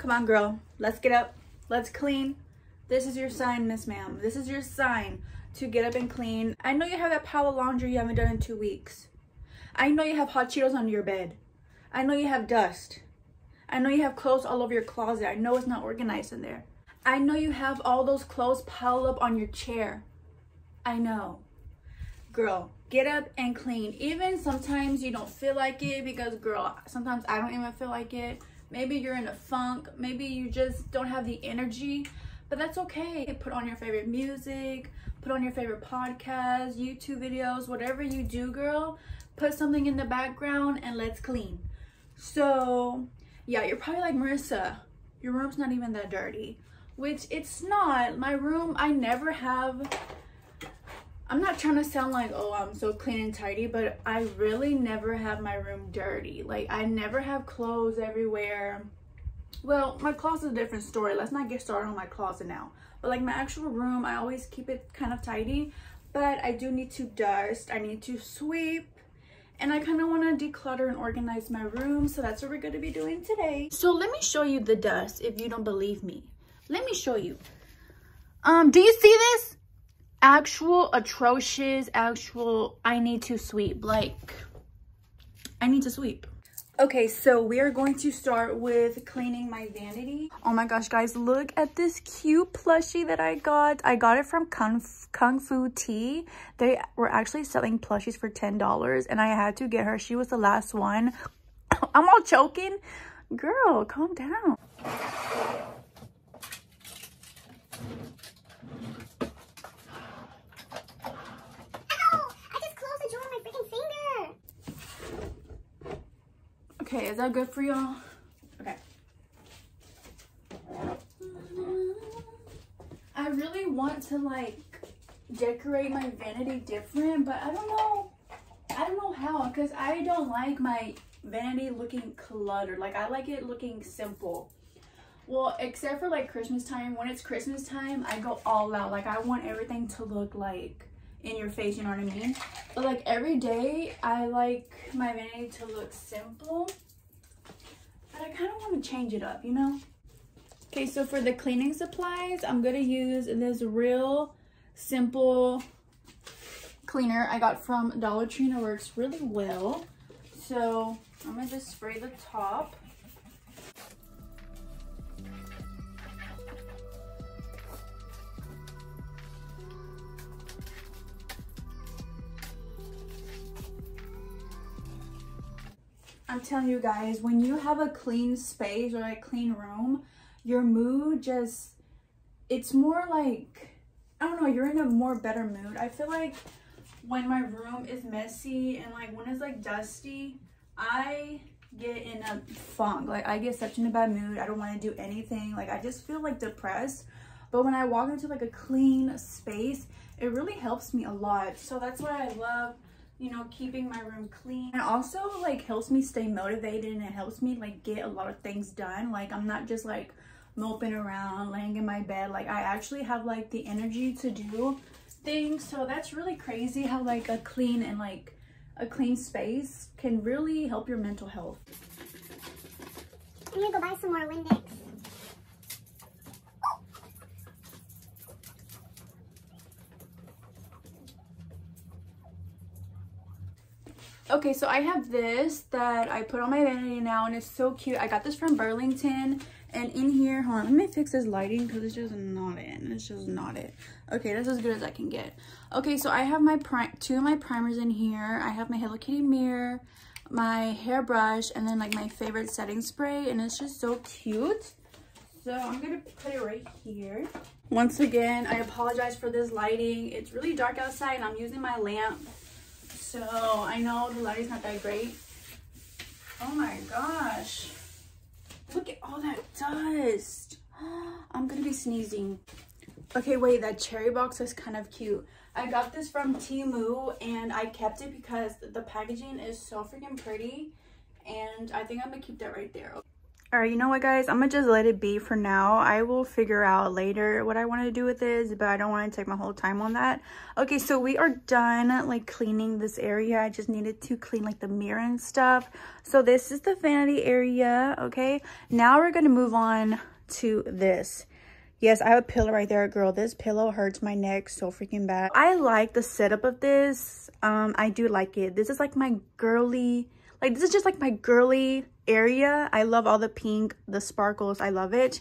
Come on, girl. Let's get up. Let's clean. This is your sign, Miss Ma'am. This is your sign to get up and clean. I know you have that pile of laundry you haven't done in 2 weeks. I know you have hot Cheetos under your bed. I know you have dust. I know you have clothes all over your closet. I know it's not organized in there. I know you have all those clothes piled up on your chair. I know. Girl, get up and clean. Even sometimes you don't feel like it, because girl, sometimes I don't even feel like it. Maybe you're in a funk. Maybe you just don't have the energy, but that's okay. Put on your favorite music, put on your favorite podcasts, YouTube videos, whatever you do, girl, put something in the background and let's clean. So yeah, you're probably like, Marissa, your room's not even that dirty, which it's not. My room, I never have. I'm not trying to sound like, oh, I'm so clean and tidy, but I really never have my room dirty. Like, I never have clothes everywhere. Well, my closet's a different story. Let's not get started on my closet now. But like my actual room, I always keep it kind of tidy, but I do need to dust, I need to sweep, and I kind of want to declutter and organize my room. So that's what we're going to be doing today. So let me show you the dust if you don't believe me. Let me show you. Do you see this? Actual atrocious, actual I need to sweep, like I need to sweep. Okay, so we are going to start with cleaning my vanity. Oh my gosh, guys, look at this cute plushie that I got. I got it from Kung Fu Tea. They were actually selling plushies for $10 and I had to get her. She was the last one. I'm all choking. Girl, calm down. Okay, is that good for y'all? Okay. I really want to like decorate my vanity different, but I don't know how, because I don't like my vanity looking cluttered. Like I like it looking simple. Well, except for like Christmas time. When it's Christmas time, I go all out. Like I want everything to look like in your face, you know what I mean? But like every day, I like my vanity to look simple, but I kind of want to change it up, you know? Okay, so for the cleaning supplies, I'm gonna use this real simple cleaner I got from Dollar Tree and it works really well. So I'm gonna just spray the top. I'm telling you guys, when you have a clean space or a clean room, your mood just, it's more like, I don't know, you're in a more better mood. I feel like when my room is messy and like when it's like dusty, I get in a funk. Like I get such in a bad mood. I don't want to do anything. Like I just feel like depressed. But when I walk into like a clean space, it really helps me a lot. So that's why I love, you know, keeping my room clean. It also like helps me stay motivated and it helps me like get a lot of things done. Like I'm not just like moping around, laying in my bed. Like I actually have like the energy to do things. So that's really crazy how like a clean space can really help your mental health. I'm gonna go buy some more Windex. Okay, so I have this that I put on my vanity now and it's so cute. I got this from Burlington and in here, hold on, let me fix this lighting because it's just not in. It's just not it. Okay, that's as good as I can get. Okay, so I have my two of my primers in here. I have my Hello Kitty mirror, my hairbrush, and then like my favorite setting spray, and it's just so cute. So I'm gonna put it right here. Once again, I apologize for this lighting. It's really dark outside and I'm using my lamp. So I know the lighting's not that great. Oh my gosh. Look at all that dust. I'm gonna be sneezing. Okay, wait, that cherry box is kind of cute. I got this from Timu and I kept it because the packaging is so freaking pretty. And I think I'm gonna keep that right there. All right, you know what, guys? I'm gonna just let it be for now. I will figure out later what I want to do with this, but I don't want to take my whole time on that. Okay, so we are done, like, cleaning this area. I just needed to clean, like, the mirror and stuff. So this is the vanity area, okay? Now we're gonna move on to this. Yes, I have a pillow right there, girl. This pillow hurts my neck so freaking bad. I like the setup of this. I do like it. This is like my girly, like, this is just like my girly area. I love all the pink, the sparkles. I love it.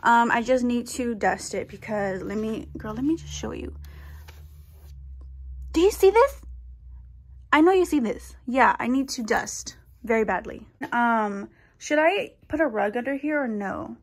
I just need to dust it because let me just show you. Do you see this? I know you see this. Yeah, I need to dust very badly. Should I put a rug under here or no?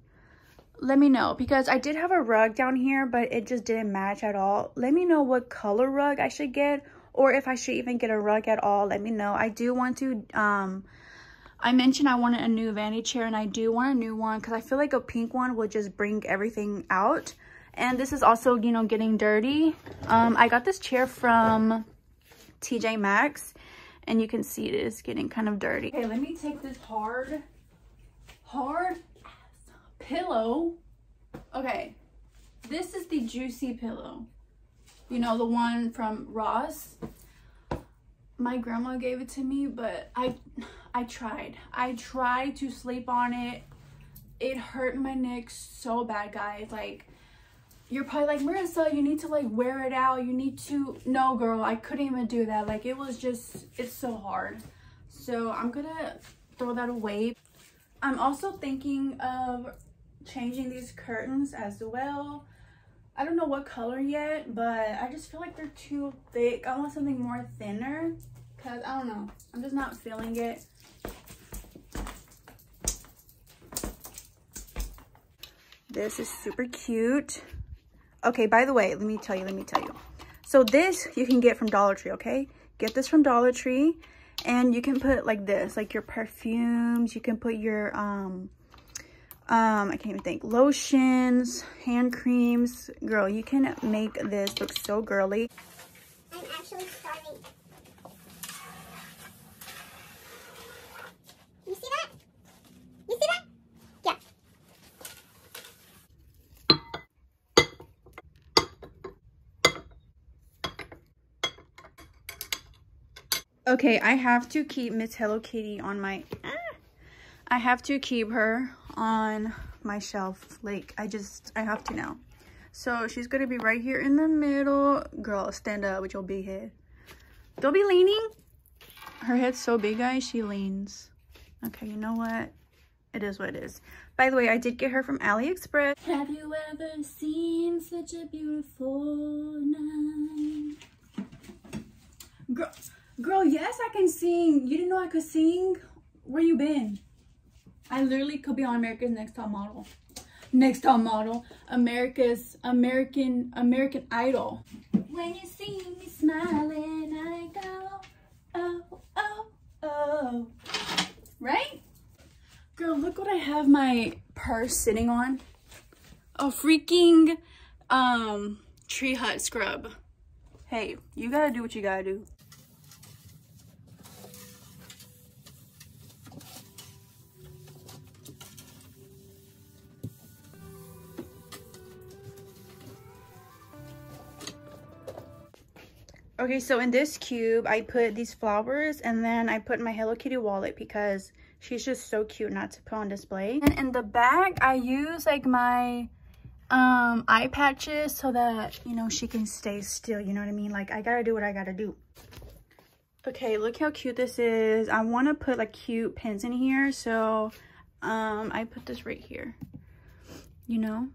Let me know, because I did have a rug down here, but it just didn't match at all. Let me know what color rug I should get, or if I should even get a rug at all. Let me know. I do want to I mentioned I wanted a new vanity chair, and I do want a new one because I feel like a pink one will just bring everything out. And this is also, you know, getting dirty. I got this chair from TJ Maxx, and you can see it is getting kind of dirty. Okay, let me take this hard pillow. Okay, this is the Juicy pillow, you know, the one from Ross. My grandma gave it to me, but I tried to sleep on it. It hurt my neck so bad, guys. Like, you're probably like, Marissa, you need to, like, wear it out, you need to. No, girl, I couldn't even do that. Like, it was just, it's so hard. So I'm gonna throw that away. I'm also thinking of changing these curtains as well. I don't know what color yet, but I just feel like they're too thick. I want something more thinner, because I don't know, I'm just not feeling it. This is super cute. Okay, by the way, let me tell you. So this you can get from Dollar Tree, okay? Get this from Dollar Tree. And you can put, like, this, like, your perfumes. You can put your I can't even think, lotions, hand creams. Girl, you can make this look so girly. I'm actually starving. You see that? You see that? Yeah. Okay, I have to keep Miss Hello Kitty on my... I have to keep her on my shelf. Like, I have to now. So she's gonna be right here in the middle. Girl, stand up with your big head. Don't be leaning. Her head's so big, guys, she leans. Okay, you know what? It is what it is. By the way, I did get her from AliExpress. Have you ever seen such a beautiful night? Girl, yes, I can sing. You didn't know I could sing? Where you been? I literally could be on America's Next Top Model. Next Top Model. American Idol. When you see me smiling, I go, oh, oh, oh. Right? Girl, look what I have my purse sitting on. A freaking tree hut scrub. Hey, you gotta do what you gotta do. Okay, so in this cube, I put these flowers, and then I put my Hello Kitty wallet because she's just so cute not to put on display. And in the back, I use, like, my eye patches so that, you know, she can stay still, you know what I mean? Like, I gotta do what I gotta do. Okay, look how cute this is. I want to put, like, cute pins in here, so I put this right here, you know?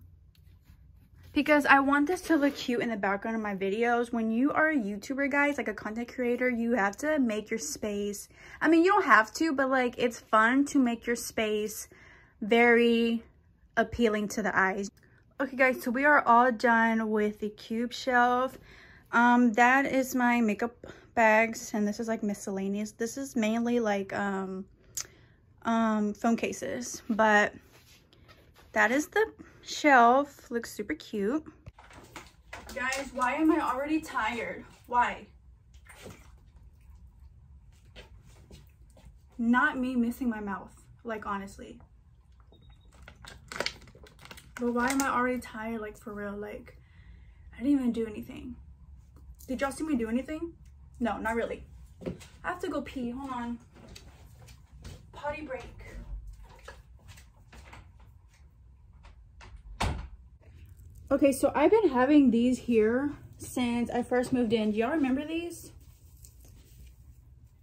Because I want this to look cute in the background of my videos. When you are a YouTuber, guys, like a content creator, you have to make your space. I mean, you don't have to, but, like, it's fun to make your space very appealing to the eyes. Okay, guys, so we are all done with the cube shelf. That is my makeup bags, and this is, like, miscellaneous. This is mainly, like, phone cases, but that is the... shelf. Looks super cute, guys. Why am I already tired? Why not me missing my mouth? Like, honestly, But why am I already tired? Like, for real, like, I didn't even do anything. Did y'all see me do anything? No, not really. I have to go pee. Hold on. Potty break. Okay, so I've been having these here since I first moved in. Do y'all remember these?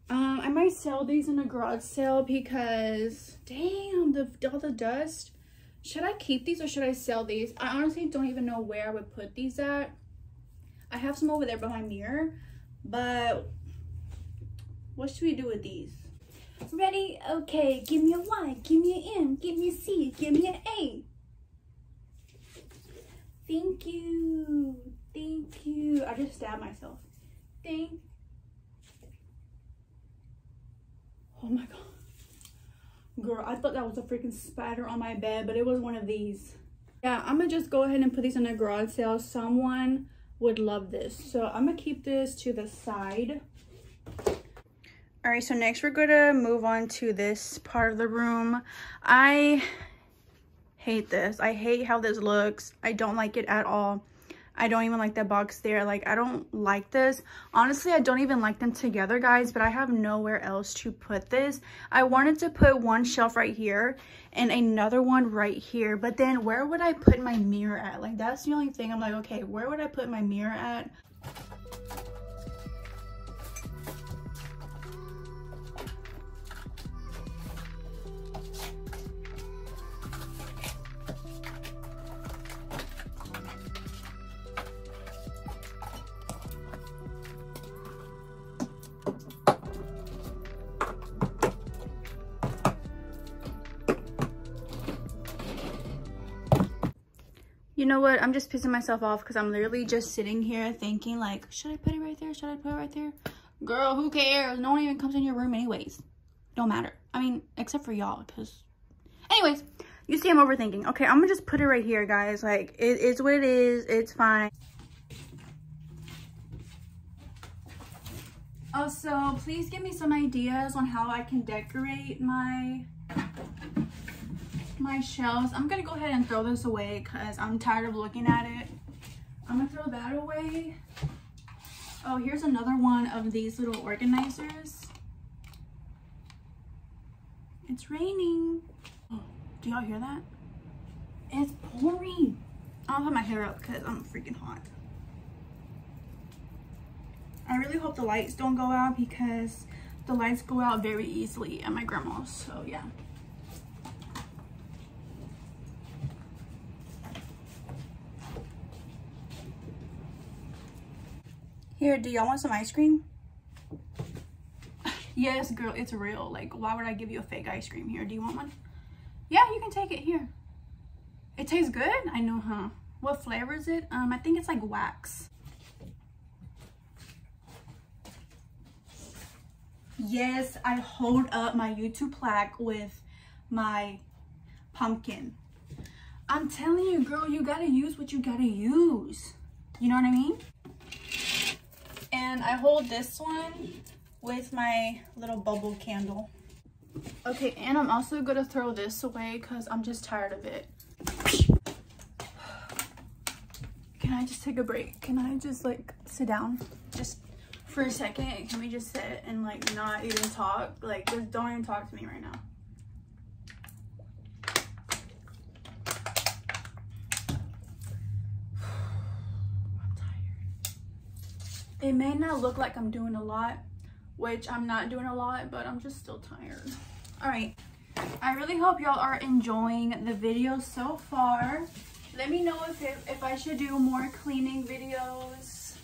I might sell these in a garage sale because, damn, all the dust. Should I keep these or should I sell these? I honestly don't even know where I would put these at. I have some over there by my mirror, but what should we do with these? Ready? Okay, give me a Y, give me an M, give me a C, give me an A. Thank you. Thank you. I just stabbed myself. Thank. Oh my god. Girl, I thought that was a freaking spider on my bed, but it was one of these. Yeah, I'm gonna just go ahead and put these in a garage sale. Someone would love this. So I'm gonna keep this to the side. All right, so next we're gonna move on to this part of the room. I hate this. I hate how this looks. I don't like it at all. I don't even like that box there. Like, I don't like this. Honestly, I don't even like them together, guys, but I have nowhere else to put this. I wanted to put one shelf right here and another one right here, but then where would I put my mirror at? Like, that's the only thing. I'm like, okay, where would I put my mirror at? You know what, I'm just pissing myself off because I'm literally just sitting here thinking like, should I put it right there, should I put it right there? Girl, who cares? No one even comes in your room anyways. Don't matter. I mean, except for y'all, because anyways, you see I'm overthinking. Okay, I'm gonna just put it right here, guys. Like, it's what it is. It's fine. Also, please give me some ideas on how I can decorate my shelves. I'm gonna go ahead and throw this away because I'm tired of looking at it. I'm gonna throw that away. Oh, here's another one of these little organizers. It's raining. Oh, do y'all hear that? It's pouring. I'll put my hair up because I'm freaking hot. I really hope the lights don't go out because the lights go out very easily at my grandma's, so yeah. Here, do y'all want some ice cream? Yes, girl, it's real. Like, why would I give you a fake ice cream here? Do you want one? Yeah, you can take it here. It tastes good? I know, huh? What flavor is it? I think it's like wax. Yes, I hold up my YouTube plaque with my pumpkin. I'm telling you, girl, you gotta use what you gotta use. You know what I mean? And I hold this one with my little bubble candle. Okay, and I'm also gonna throw this away because I'm just tired of it. Can I just take a break? Can I just like sit down just for a second? Can we just sit and like not even talk? Like, just don't even talk to me right now. It may not look like I'm doing a lot, which I'm not doing a lot, but I'm just still tired. All right. I really hope y'all are enjoying the video so far. Let me know if I should do more cleaning videos.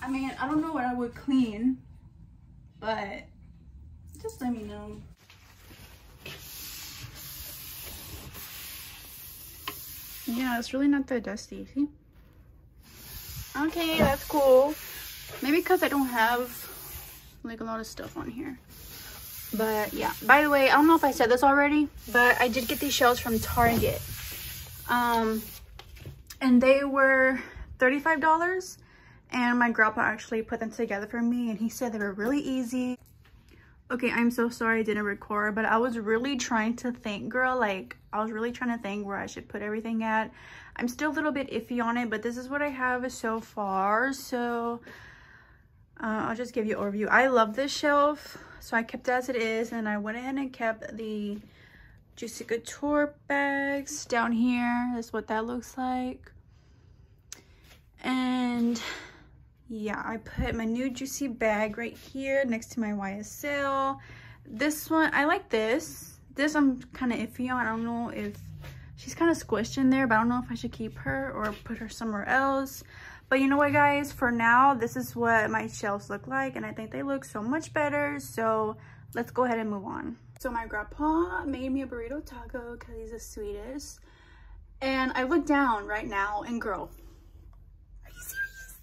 I mean, I don't know what I would clean, but just let me know. Yeah, it's really not that dusty, see? Okay, that's cool. Maybe because I don't have like a lot of stuff on here, but yeah. By the way, I don't know if I said this already, but I did get these shelves from Target, and they were $35, and my grandpa actually put them together for me, and he said they were really easy. Okay, I'm so sorry I didn't record, but I was really trying to think, girl, like I was really trying to think where I should put everything at. I'm still a little bit iffy on it, but this is what I have so far. So I'll just give you an overview. I love this shelf, so I kept it as it is, and I went ahead and kept the Juicy Couture bags down here. That's what that looks like. And yeah, I put my new Juicy bag right here next to my YSL. This one, I like this. This I'm kind of iffy on. I don't know if she's kind of squished in there, but I don't know if I should keep her or put her somewhere else. But you know what, guys? For now, this is what my shelves look like, and I think they look so much better. So let's go ahead and move on. So my grandpa made me a burrito taco because he's the sweetest. And I look down right now, and girl, are you serious?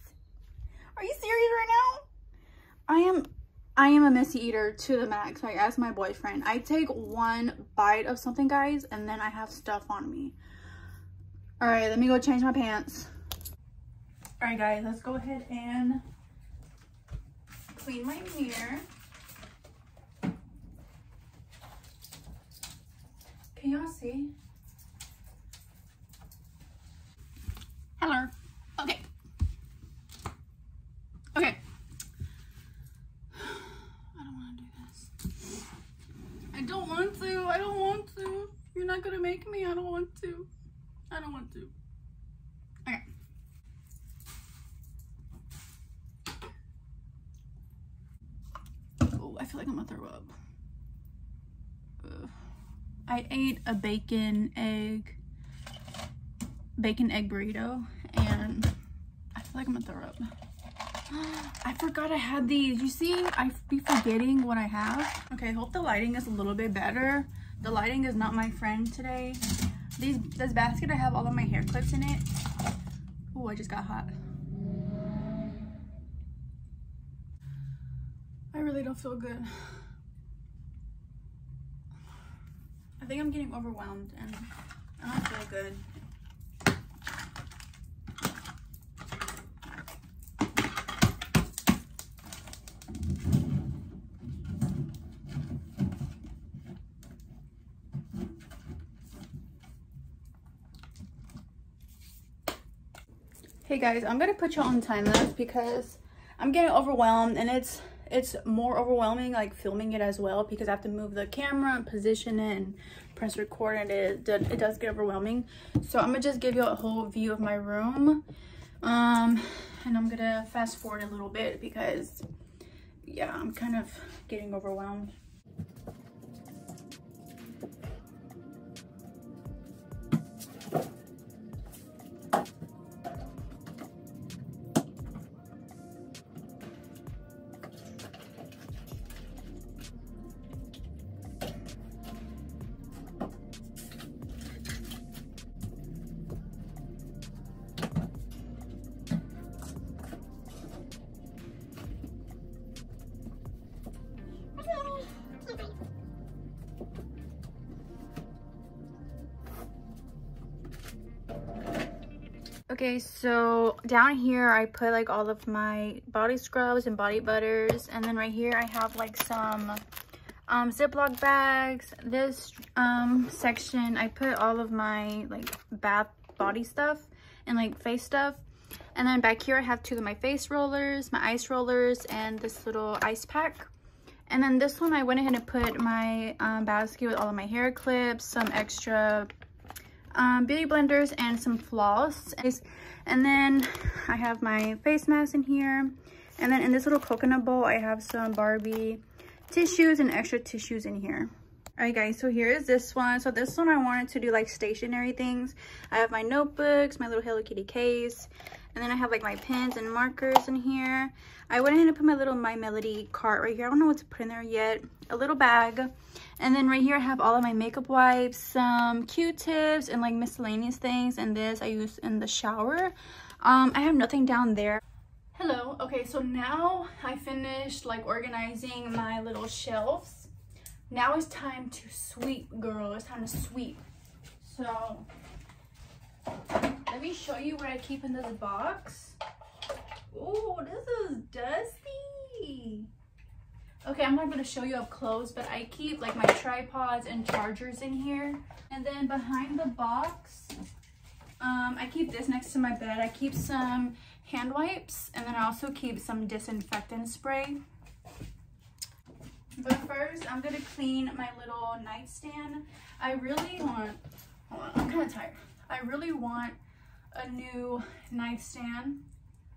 Are you serious right now? I am a messy eater to the max. Like, as my boyfriend, I take one bite of something, guys, and then I have stuff on me. All right, let me go change my pants. All right, guys, let's go ahead and clean my mirror. Can y'all see? Hello. Okay. Okay. I don't want to. You're not gonna make me. I don't want to. Okay. Oh, I feel like I'm gonna throw up. Ugh. I ate a bacon egg burrito, and I feel like I'm gonna throw up. I forgot I had these. You see, I be forgetting what I have. Okay, I hope the lighting is a little bit better. The lighting is not my friend today. This basket, I have all of my hair clips in it. Oh, I just got hot. I really don't feel good. I think I'm getting overwhelmed and I don't feel good. Hey guys, I'm gonna put y'all on time lapse because I'm getting overwhelmed, and it's more overwhelming like filming it as well, because I have to move the camera and position it and press record, and it does get overwhelming. So I'm gonna just give you a whole view of my room, and I'm gonna fast forward a little bit because yeah, I'm kind of getting overwhelmed. Okay, so down here I put like all of my body scrubs and body butters, and then right here I have like some Ziploc bags. This section I put all of my like bath body stuff and like face stuff, and then back here I have two of my face rollers, my ice rollers, and this little ice pack. And then this one I went ahead and put my basket with all of my hair clips, some extra beauty blenders, and some floss. And then I have my face mask in here, and then in this little coconut bowl I have some Barbie tissues and extra tissues in here. All right guys, so here is this one. So this one I wanted to do like stationary things. I have my notebooks, my little Hello Kitty case, and then I have like my pens and markers in here. I went ahead and put my little My Melody cart right here. I don't know what to put in there yet. A little bag. And then right here I have all of my makeup wipes, some Q-tips, and like miscellaneous things. And this I use in the shower. I have nothing down there. Hello. Okay, so now I finished like organizing my little shelves. Now it's time to sweep, girl. It's time to sweep. So let me show you what I keep in this box. Oh, this is dusty. Okay, I'm not going to show you up close, but I keep like my tripods and chargers in here. And then behind the box, I keep this next to my bed. I keep some hand wipes, and then I also keep some disinfectant spray. But first, I'm going to clean my little nightstand. I really want, hold on, I'm kind of tired. I really want a new nightstand,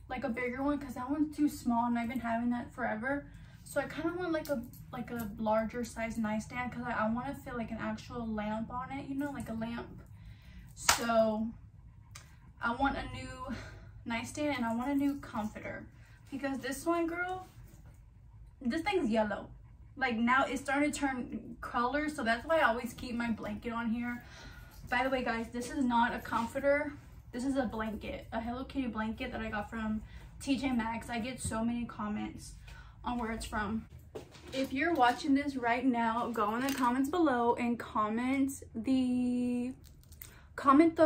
like a bigger one, because that one's too small and I've been having that forever. So I kind of want like a larger size nightstand, because I want to fit like an actual lamp on it, you know, like a lamp. So I want a new nightstand and I want a new comforter, because this one, girl, this thing's yellow. Like now it's starting to turn color, so that's why I always keep my blanket on here. By the way, guys, this is not a comforter. This is a blanket, a Hello Kitty blanket that I got from TJ Maxx. I get so many comments on where it's from. If you're watching this right now, go in the comments below and comment the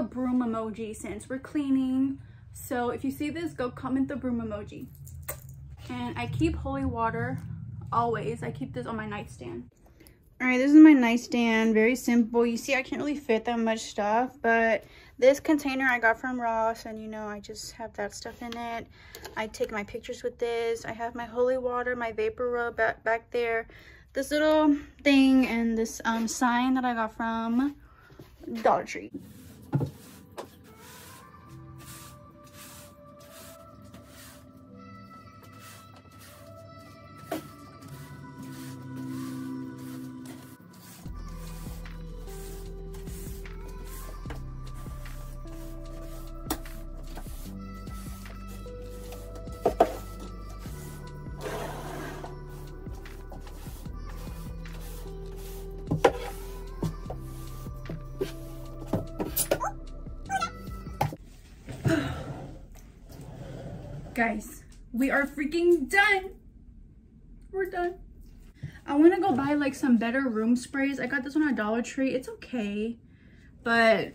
broom emoji, since we're cleaning. So if you see this, go comment the broom emoji. And I keep holy water always. I keep this on my nightstand. All right, this is my nightstand, very simple. You see, I can't really fit that much stuff, but this container I got from Ross, and you know, I just have that stuff in it. I take my pictures with this. I have my holy water, my vapor rub back there, this little thing, and this sign that I got from Dollar Tree. Guys, we are freaking done. We're done. I want to go buy like some better room sprays. I got this one at Dollar Tree. It's okay, but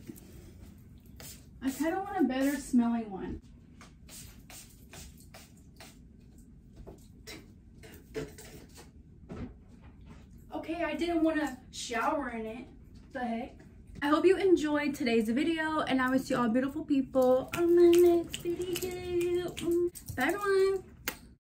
I kind of want a better smelling one. Okay, I didn't want to shower in it. The heck? I hope you enjoyed today's video, and I will see all beautiful people on my next video. Bye everyone.